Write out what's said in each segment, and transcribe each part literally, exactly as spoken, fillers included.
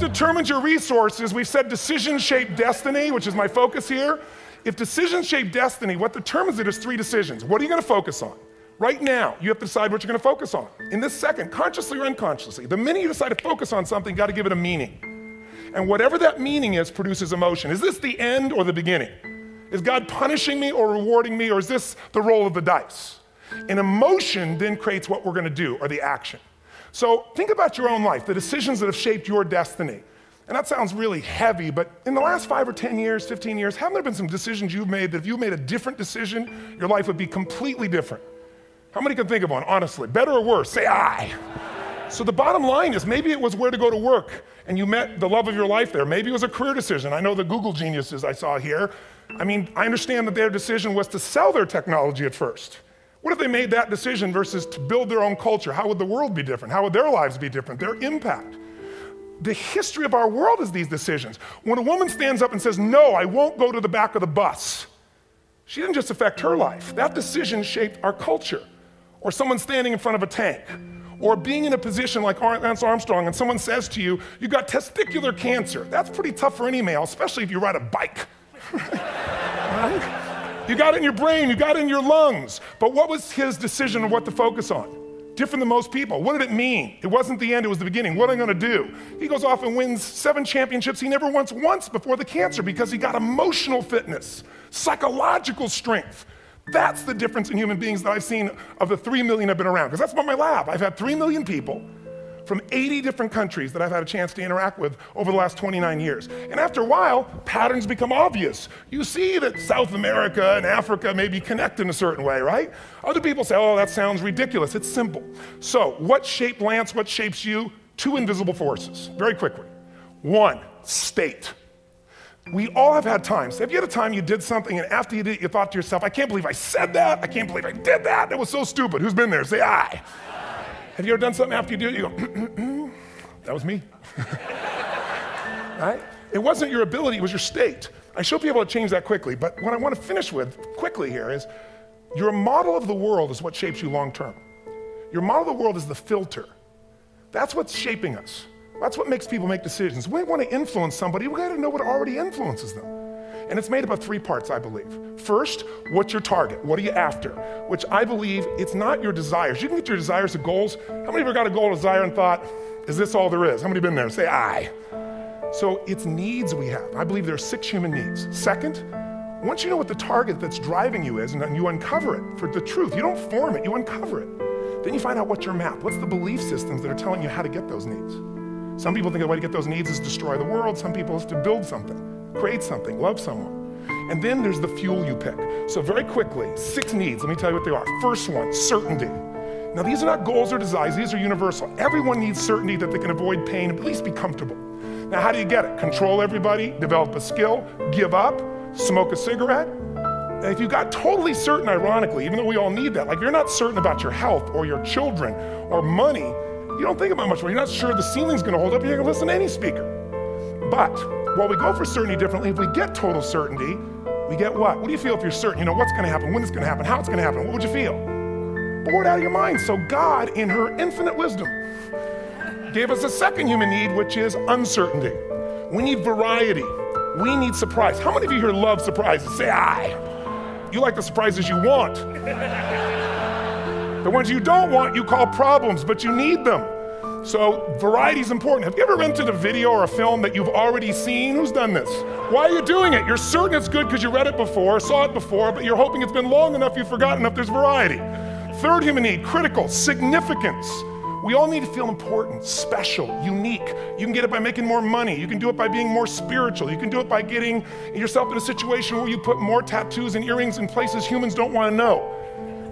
what determines your resources, we've said decisions shape destiny, which is my focus here. If decisions shape destiny, what determines it is three decisions. What are you gonna focus on? Right now, you have to decide what you're gonna focus on. In this second, consciously or unconsciously, the minute you decide to focus on something, you gotta give it a meaning. And whatever that meaning is produces emotion. Is this the end or the beginning? Is God punishing me or rewarding me, or is this the roll of the dice? And emotion then creates what we're gonna do, or the action. So think about your own life, the decisions that have shaped your destiny. And that sounds really heavy, but in the last five or ten years, fifteen years, haven't there been some decisions you've made that if you made a different decision, your life would be completely different? How many can think of one, honestly? Better or worse, say I. So the bottom line is maybe it was where to go to work and you met the love of your life there. Maybe it was a career decision. I know the Google geniuses I saw here. I mean, I understand that their decision was to sell their technology at first. What if they made that decision versus to build their own culture? How would the world be different? How would their lives be different? Their impact. The history of our world is these decisions. When a woman stands up and says, no, I won't go to the back of the bus, she didn't just affect her life. That decision shaped our culture. Or someone standing in front of a tank. Or being in a position like Lance Armstrong and someone says to you, you've got testicular cancer. That's pretty tough for any male, especially if you ride a bike. Right? You got it in your brain, you got it in your lungs. But what was his decision of what to focus on? Different than most people. What did it mean? It wasn't the end, it was the beginning. What am I gonna do? He goes off and wins seven championships he never once won before the cancer because he got emotional fitness, psychological strength. That's the difference in human beings that I've seen of the three million I've been around, because that's about my lab. I've had three million people from eighty different countries that I've had a chance to interact with over the last twenty-nine years. And after a while, patterns become obvious. You see that South America and Africa maybe connect in a certain way, right? Other people say, oh, that sounds ridiculous. It's simple. So what shaped Lance, what shapes you? Two invisible forces, very quickly. One, state. We all have had times. Have you had a time you did something and after you did it, you thought to yourself, I can't believe I said that. I can't believe I did that. That was so stupid. Who's been there? Say I. Have you ever done something after you do it, you go, mm-mm-mm. That was me. Right? It wasn't your ability, it was your state. I should be able to change that quickly, but what I want to finish with quickly here is your model of the world is what shapes you long term. Your model of the world is the filter. That's what's shaping us. That's what makes people make decisions. We want to influence somebody, we got to know what already influences them. And it's made up of three parts, I believe. First, what's your target? What are you after? Which I believe it's not your desires. You can get your desires to goals. How many of you got a goal, desire, and thought, is this all there is? How many been there? Say I. So it's needs we have. I believe there are six human needs. Second, once you know what the target that's driving you is, and then you uncover it for the truth, you don't form it, you uncover it. Then you find out what's your map. What's the belief systems that are telling you how to get those needs? Some people think the way to get those needs is destroy the world. Some people is to build something, create something, love someone. And then there's the fuel you pick. So very quickly, six needs, let me tell you what they are. First one, certainty. Now these are not goals or desires, these are universal. Everyone needs certainty that they can avoid pain and at least be comfortable. Now how do you get it? Control everybody, develop a skill, give up, smoke a cigarette. And if you got totally certain, ironically, even though we all need that, like if you're not certain about your health or your children or money, you don't think about much more. You're not sure the ceiling's gonna hold up, you're not gonna listen to any speaker. But while we go for certainty differently, if we get total certainty, we get what? What do you feel if you're certain? You know what's gonna happen, when it's gonna happen, how it's gonna happen, what would you feel? Bored out of your mind. So God, in her infinite wisdom, gave us a second human need, which is uncertainty. We need variety. We need surprise. How many of you here love surprises? Say I. You like the surprises you want. The ones you don't want, you call problems, but you need them. So variety is important. Have you ever rented a video or a film that you've already seen? Who's done this? Why are you doing it? You're certain it's good because you read it before, saw it before, but you're hoping it's been long enough you've forgotten if there's variety. Third human need, critical, significance. We all need to feel important, special, unique. You can get it by making more money. You can do it by being more spiritual. You can do it by getting yourself in a situation where you put more tattoos and earrings in places humans don't want to know.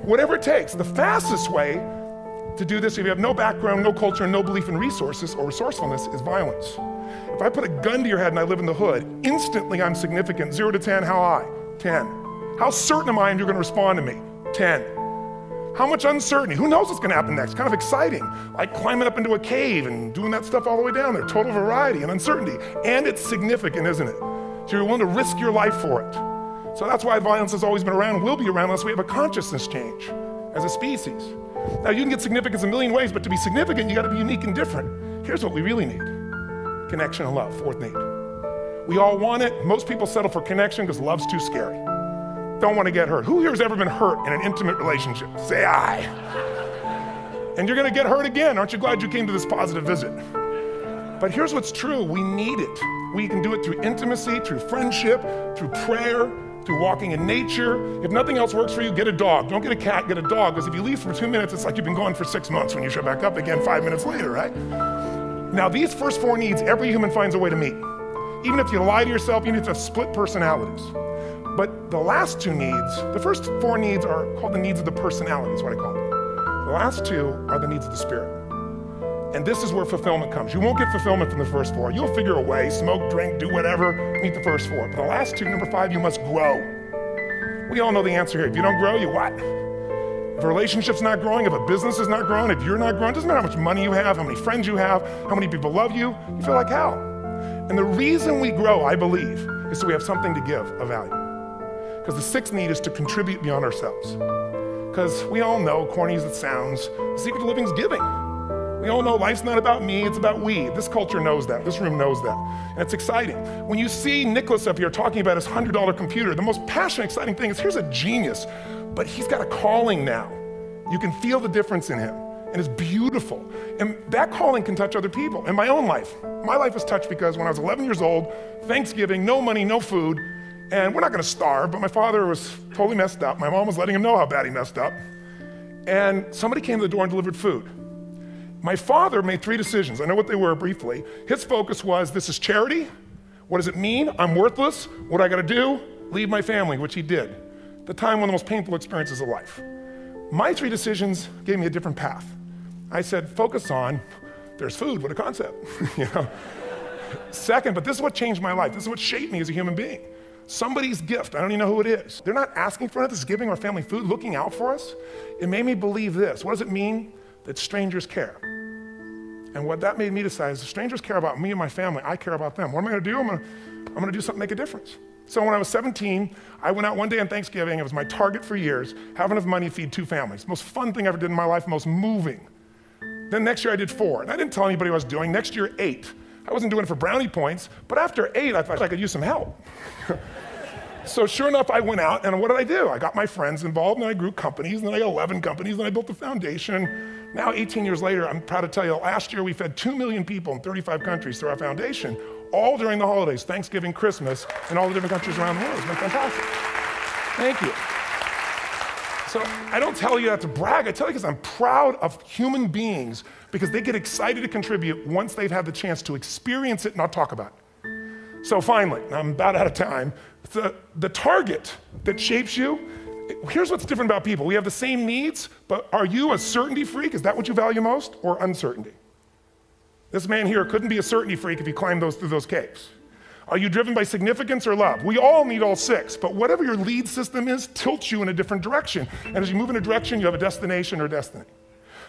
Whatever it takes, the fastest way to do this, if you have no background, no culture, and no belief in resources or resourcefulness, is violence. If I put a gun to your head and I live in the hood, instantly I'm significant. zero to ten, how high? ten. How certain am I you're gonna respond to me? ten. How much uncertainty? Who knows what's gonna happen next? Kind of exciting, like climbing up into a cave and doing that stuff all the way down there. Total variety and uncertainty. And it's significant, isn't it? So you're willing to risk your life for it. So that's why violence has always been around, will be around, unless we have a consciousness change as a species. Now you can get significance a million ways, but to be significant, you gotta be unique and different. Here's what we really need. Connection and love, fourth need. We all want it. Most people settle for connection because love's too scary. Don't want to get hurt. Who here has ever been hurt in an intimate relationship? Say I. And you're going to get hurt again. Aren't you glad you came to this positive visit? But here's what's true. We need it. We can do it through intimacy, through friendship, through prayer, through walking in nature. If nothing else works for you, get a dog. Don't get a cat, get a dog, because if you leave for two minutes, it's like you've been gone for six months when you show back up again five minutes later, right? Now, these first four needs, every human finds a way to meet. Even if you lie to yourself, you need to have split personalities. But the last two needs, the first four needs are called the needs of the personality, is what I call them. The last two are the needs of the spirit. And this is where fulfillment comes. You won't get fulfillment from the first four. You'll figure a way, smoke, drink, do whatever, meet the first four. But the last two, number five, you must grow. We all know the answer here. If you don't grow, you what? If a relationship's not growing, if a business is not growing, if you're not growing, it doesn't matter how much money you have, how many friends you have, how many people love you, you feel like hell. And the reason we grow, I believe, is so we have something to give of value. Because the sixth need is to contribute beyond ourselves. Because we all know, corny as it sounds, the secret to living is giving. We all know life's not about me, it's about we. This culture knows that, this room knows that. And it's exciting. When you see Nicholas up here talking about his one hundred dollar computer, the most passionate, exciting thing is here's a genius. But he's got a calling now. You can feel the difference in him, and it's beautiful. And that calling can touch other people. In my own life, my life was touched because when I was eleven years old, Thanksgiving, no money, no food, and we're not gonna starve, but my father was totally messed up. My mom was letting him know how bad he messed up. And somebody came to the door and delivered food. My father made three decisions. I know what they were briefly. His focus was, this is charity. What does it mean? I'm worthless. What do I gotta do? Leave my family, which he did. The time one of the most painful experiences of life. My three decisions gave me a different path. I said, focus on, there's food, what a concept, you know? Second, but this is what changed my life. This is what shaped me as a human being. Somebody's gift, I don't even know who it is. They're not asking for it, this is giving our family food, looking out for us. It made me believe this. What does it mean? That strangers care. And what that made me decide is, the strangers care about me and my family, I care about them. What am I gonna do? I'm gonna, I'm gonna do something to make a difference. So when I was seventeen, I went out one day on Thanksgiving, it was my target for years, have enough money to feed two families. Most fun thing I ever did in my life, most moving. Then next year I did four, and I didn't tell anybody what I was doing. Next year, eight. I wasn't doing it for brownie points, but after eight, I thought I could use some help. So sure enough, I went out, and what did I do? I got my friends involved, and I grew companies, and then I got eleven companies, and I built the foundation. Now, eighteen years later, I'm proud to tell you, last year we fed two million people in thirty-five countries through our foundation, all during the holidays, Thanksgiving, Christmas, and all the different countries around the world. It's been fantastic. Thank you. So I don't tell you that to brag, I tell you because I'm proud of human beings because they get excited to contribute once they've had the chance to experience it and not talk about it. So finally, I'm about out of time, the, the target that shapes you, here's what's different about people. We have the same needs, but are you a certainty freak? Is that what you value most, or uncertainty? This man here couldn't be a certainty freak if he climbed those, through those caves. Are you driven by significance or love? We all need all six, but whatever your lead system is tilts you in a different direction. And as you move in a direction, you have a destination or destiny.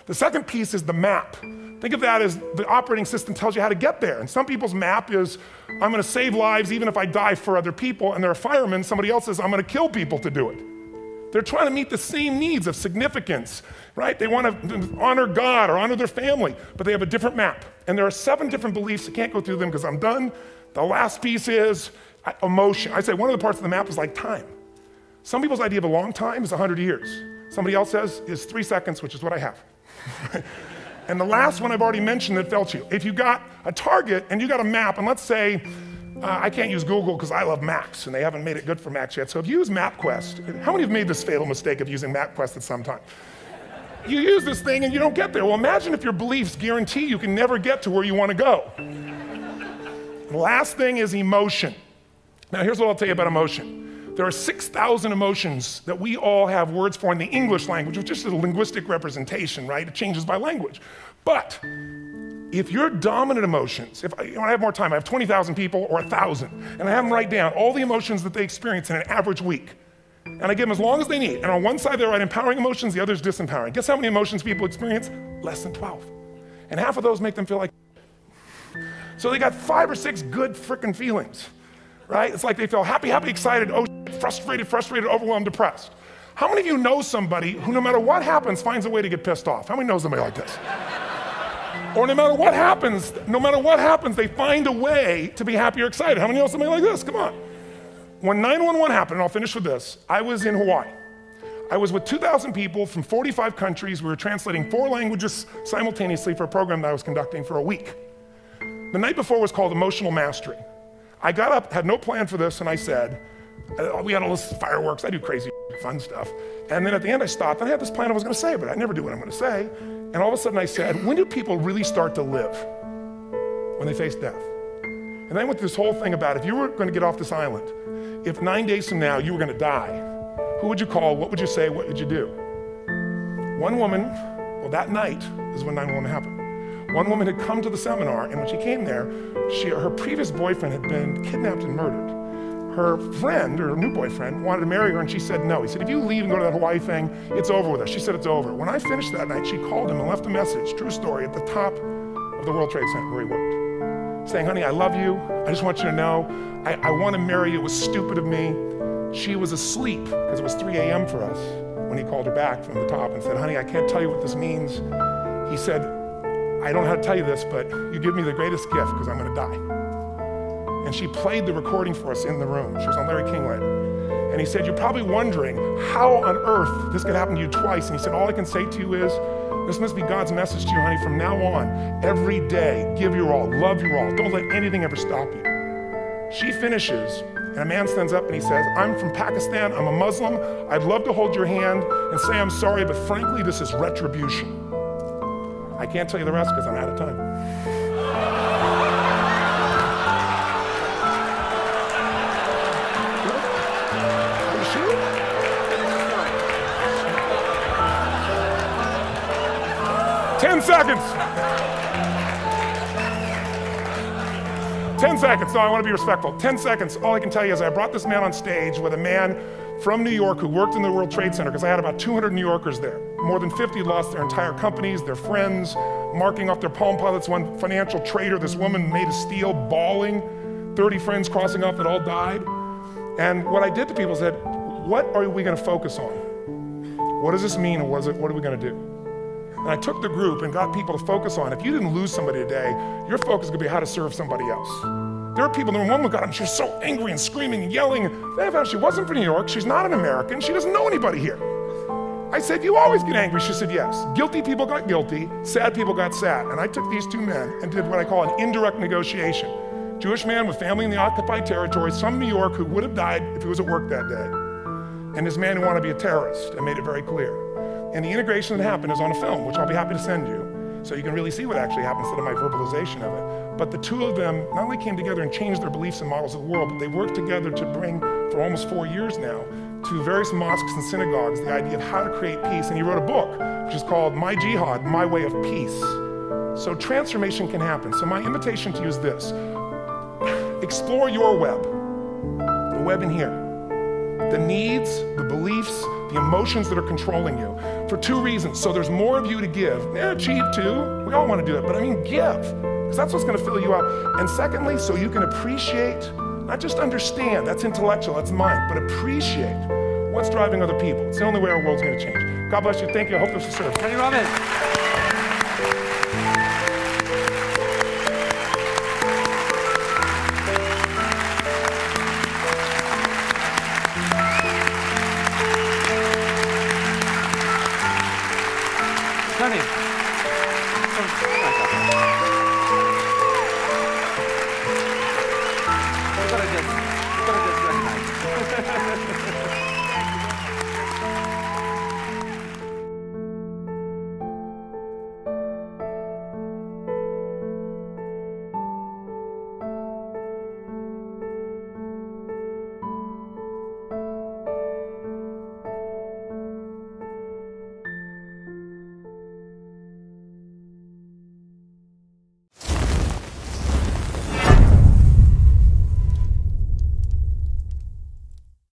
The second piece is the map. Think of that as the operating system tells you how to get there. And some people's map is, I'm gonna save lives even if I die for other people, and they're a fireman. Somebody else says, I'm gonna kill people to do it. They're trying to meet the same needs of significance, right? They want to honor God or honor their family, but they have a different map. And there are seven different beliefs. I can't go through them because I'm done. The last piece is emotion. I say one of the parts of the map is like time. Some people's idea of a long time is one hundred years. Somebody else says is three seconds, which is what I have. And the last one I've already mentioned that felt you. If you got a target and you got a map, and let's say, Uh, I can't use Google because I love Macs, and they haven't made it good for Macs yet. So if you use MapQuest, how many have made this fatal mistake of using MapQuest at some time? You use this thing and you don't get there. Well, imagine if your beliefs guarantee you can never get to where you want to go. The last thing is emotion. Now, here's what I'll tell you about emotion. There are six thousand emotions that we all have words for in the English language, which is just a linguistic representation, right? It changes by language. But if your dominant emotions, if I, when I have more time, I have twenty thousand people or one thousand, and I have them write down all the emotions that they experience in an average week. And I give them as long as they need. And on one side, they write empowering emotions, the other is disempowering. Guess how many emotions people experience? Less than twelve. And half of those make them feel like so they got five or six good frickin' feelings, right? It's like they feel happy, happy, excited, oh, frustrated, frustrated, overwhelmed, depressed. How many of you know somebody who no matter what happens finds a way to get pissed off? How many knows somebody like this? Or no matter what happens, no matter what happens, they find a way to be happy or excited. How many know somebody like this? Come on. When nine one one happened, and I'll finish with this, I was in Hawaii. I was with two thousand people from forty-five countries. We were translating four languages simultaneously for a program that I was conducting for a week. The night before was called Emotional Mastery. I got up, had no plan for this, and I said, we had all this fireworks, I do crazy fun stuff. And then at the end I stopped, and I had this plan I was gonna say, but I never do what I'm gonna say. And all of a sudden I said, when do people really start to live? When they face death. And then I went through this whole thing about if you were gonna get off this island, if nine days from now you were gonna die, who would you call, what would you say, what would you do? One woman, well that night is when nine one one happened. One woman had come to the seminar, and when she came there, she, her previous boyfriend had been kidnapped and murdered. Her friend, or her new boyfriend, wanted to marry her, and she said no. He said, if you leave and go to that Hawaii thing, it's over with us. She said, it's over. When I finished that night, she called him and left a message, true story, at the top of the World Trade Center where he worked, saying, honey, I love you. I just want you to know, I, I want to marry you. It was stupid of me. She was asleep, because it was three A M for us, when he called her back from the top and said, honey, I can't tell you what this means. He said, I don't know how to tell you this, but you give me the greatest gift, because I'm going to die. And she played the recording for us in the room. She was on Larry King later. And he said, you're probably wondering how on earth this could happen to you twice. And he said, all I can say to you is, this must be God's message to you, honey, from now on, every day, give your all, love your all. Don't let anything ever stop you. She finishes, and a man stands up and he says, I'm from Pakistan, I'm a Muslim, I'd love to hold your hand and say I'm sorry, but frankly, this is retribution. I can't tell you the rest because I'm out of time. Ten seconds. ten seconds, no, I want to be respectful. ten seconds, all I can tell you is I brought this man on stage with a man from New York who worked in the World Trade Center, because I had about two hundred New Yorkers there. More than fifty lost their entire companies, their friends, marking off their palm pilots, one financial trader, this woman made of steel, bawling, thirty friends crossing off that all died. And what I did to people is that, what are we going to focus on? What does this mean, or what, is it, what are we going to do? And I took the group and got people to focus on, if you didn't lose somebody today, your focus could be how to serve somebody else. There are people in the room, one woman got them, she was so angry and screaming and yelling. Then I found she wasn't from New York, she's not an American, she doesn't know anybody here. I said, you always get angry. She said, yes. Guilty people got guilty, sad people got sad. And I took these two men and did what I call an indirect negotiation. Jewish man with family in the occupied territories, some New York who would have died if he was at work that day. And this man who wanted to be a terrorist, and made it very clear. And the integration that happened is on a film, which I'll be happy to send you, so you can really see what actually happened instead of my verbalization of it. But the two of them not only came together and changed their beliefs and models of the world, but they worked together to bring, for almost four years now, to various mosques and synagogues, the idea of how to create peace. And he wrote a book, which is called My Jihad, My Way of Peace. So transformation can happen. So my invitation to you is this. Explore your web, the web in here. The needs, the beliefs, the emotions that are controlling you, for two reasons. So there's more of you to give. Yeah, cheap too, we all want to do that, but I mean give, because that's what's going to fill you up. And secondly, so you can appreciate, not just understand, that's intellectual, that's mind, but appreciate what's driving other people. It's the only way our world's going to change. God bless you, thank you, I hope this will serve. Thank you, Robin. What I did.